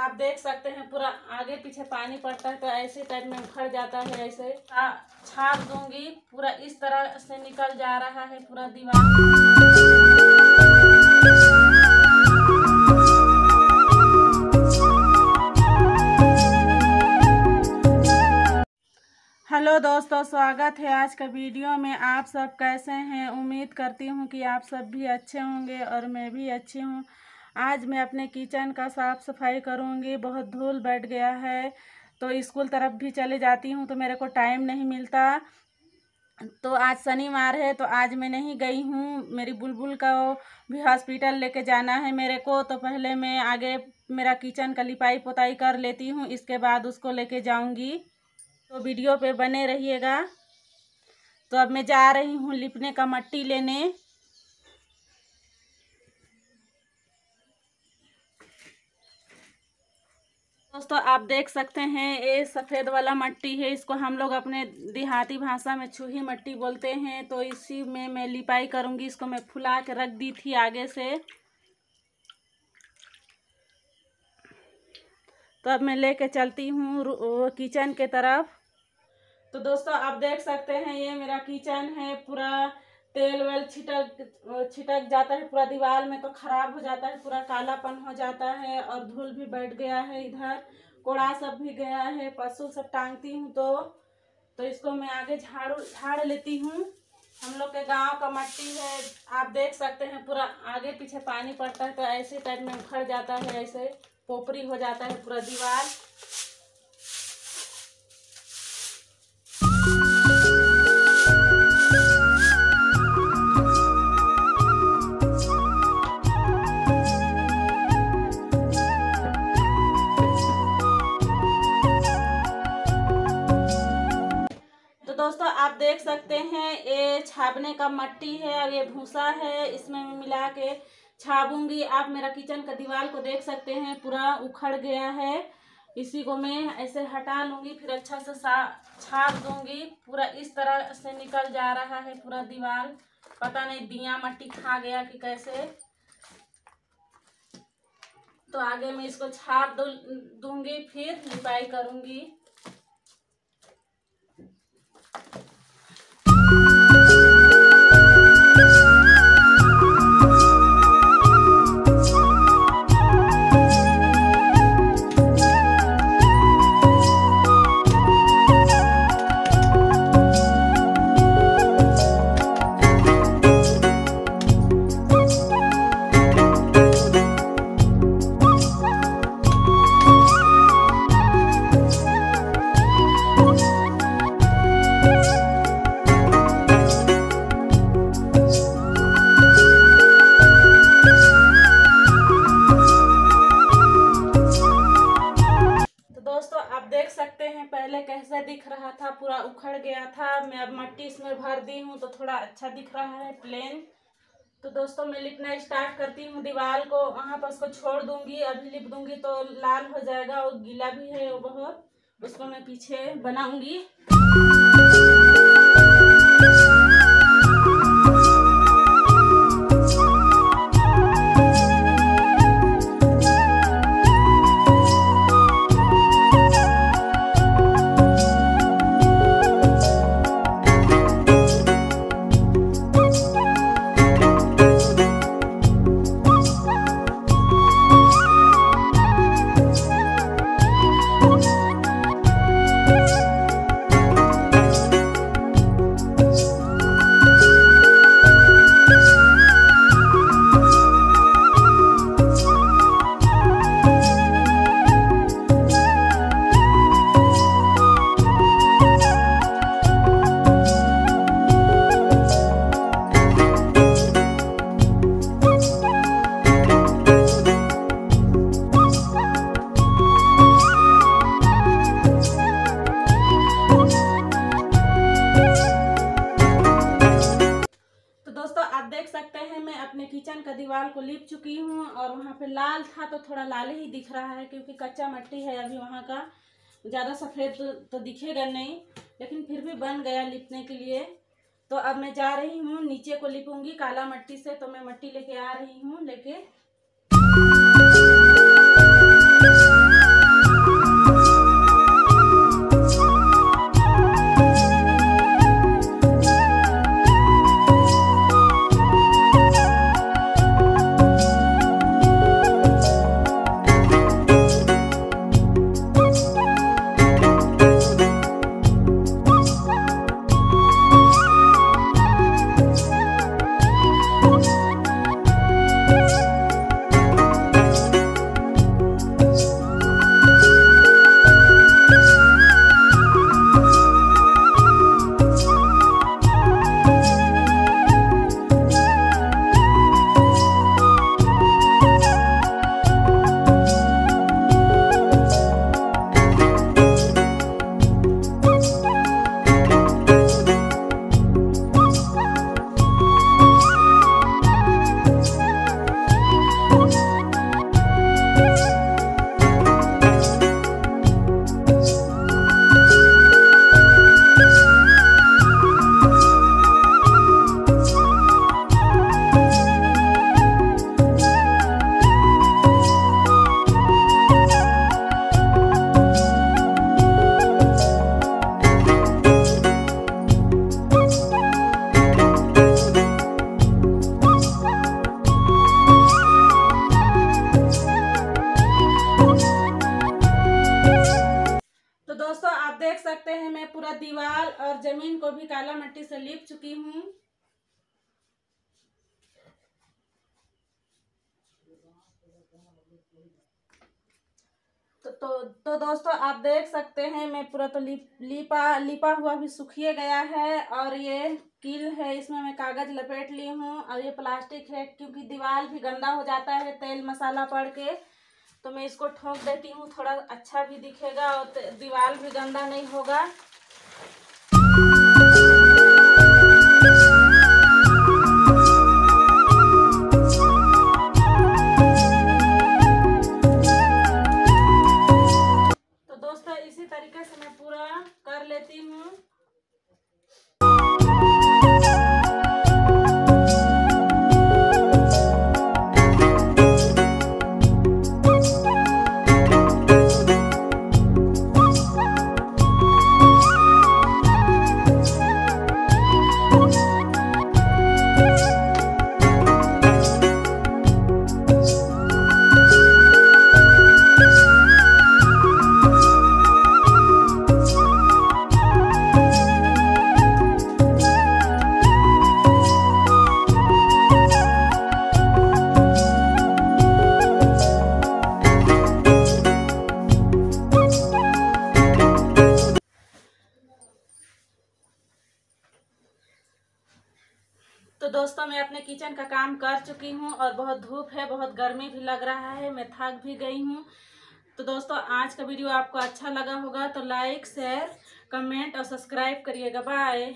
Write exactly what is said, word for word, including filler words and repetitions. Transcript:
आप देख सकते हैं पूरा आगे पीछे पानी पड़ता है तो ऐसे टाइप में उखड़ जाता है। ऐसे छाप दूंगी, पूरा इस तरह से निकल जा रहा है पूरा दीवार। हेलो दोस्तों, स्वागत है आज का वीडियो में। आप सब कैसे हैं? उम्मीद करती हूं कि आप सब भी अच्छे होंगे और मैं भी अच्छी हूं। आज मैं अपने किचन का साफ़ सफाई करूंगी। बहुत धूल बैठ गया है तो स्कूल तरफ भी चले जाती हूं तो मेरे को टाइम नहीं मिलता। तो आज शनिवार है तो आज मैं नहीं गई हूँ। मेरी बुलबुल का भी हॉस्पिटल लेके जाना है मेरे को, तो पहले मैं आगे मेरा किचन का लिपाई पोताई कर लेती हूँ, इसके बाद उसको लेके जाऊँगी। तो वीडियो पे बने रहिएगा। तो अब मैं जा रही हूँ लिपने का मट्टी लेने। दोस्तों आप देख सकते हैं ये सफ़ेद वाला मट्टी है, इसको हम लोग अपने देहाती भाषा में छुही मट्टी बोलते हैं। तो इसी में मैं लिपाई करूँगी। इसको मैं फुला के रख दी थी आगे से, तो अब मैं लेके चलती हूँ किचन के तरफ। तो दोस्तों आप देख सकते हैं ये मेरा किचन है, पूरा तेल वेल छिटक छिटक जाता है पूरा दीवार में, तो ख़राब हो जाता है, पूरा कालापन हो जाता है और धूल भी बैठ गया है। इधर कोड़ा सब भी गया है, पशु सब टांगती हूँ तो तो इसको मैं आगे झाड़ू झाड़ लेती हूँ। हम लोग के गांव का मट्टी है, आप देख सकते हैं पूरा आगे पीछे पानी पड़ता है तो ऐसे टाइप में उखड़ जाता है, ऐसे पोपरी हो जाता है पूरा दीवार। दोस्तों आप देख सकते हैं ये छापने का मट्टी है और ये भूसा है, इसमें मैं मिला के छापूंगी। आप मेरा किचन का दीवार को देख सकते हैं पूरा उखड़ गया है, इसी को मैं ऐसे हटा लूँगी, फिर अच्छा से छाप दूंगी। पूरा इस तरह से निकल जा रहा है पूरा दीवार। पता नहीं दिया मट्टी खा गया कि कैसे। तो आगे मैं इसको छाप दू दूँगी फिर लिपाई करूँगी। पहले कैसे दिख रहा था, पूरा उखड़ गया था। मैं अब मट्टी इसमें भर दी हूँ तो थोड़ा अच्छा दिख रहा है, प्लेन। तो दोस्तों मैं लिपना स्टार्ट करती हूँ दीवार को, वहाँ पर उसको छोड़ दूंगी। अभी लिप दूंगी तो लाल हो जाएगा और गीला भी है वो बहुत, उसको मैं पीछे बनाऊंगी। किचन का दीवार को लीप चुकी हूँ और वहाँ पे लाल था तो थोड़ा लाल ही दिख रहा है, क्योंकि कच्चा मट्टी है अभी, वहाँ का ज़्यादा सफ़ेद तो, तो दिखेगा नहीं, लेकिन फिर भी बन गया लिपने के लिए। तो अब मैं जा रही हूँ नीचे को लिपूंगी काला मट्टी से, तो मैं मट्टी लेके आ रही हूँ लेके। देख सकते हैं मैं पूरा दीवार और जमीन को भी काला मिट्टी से लीप चुकी हूँ। तो तो तो दोस्तों आप देख सकते हैं मैं पूरा तो लिप लिपा लिपा हुआ भी सूखिए गया है। और ये कील है, इसमें मैं कागज़ लपेट ली हूँ। और ये प्लास्टिक है क्योंकि दीवार भी गंदा हो जाता है तेल मसाला पड़ के, तो मैं इसको ठोक देती हूँ, थोड़ा अच्छा भी दिखेगा और दीवार भी गंदा नहीं होगा। तो दोस्तों मैं अपने किचन का काम कर चुकी हूँ और बहुत धूप है, बहुत गर्मी भी लग रहा है, मैं थक भी गई हूँ। तो दोस्तों आज का वीडियो आपको अच्छा लगा होगा तो लाइक शेयर कमेंट और सब्सक्राइब करिएगा। बाय।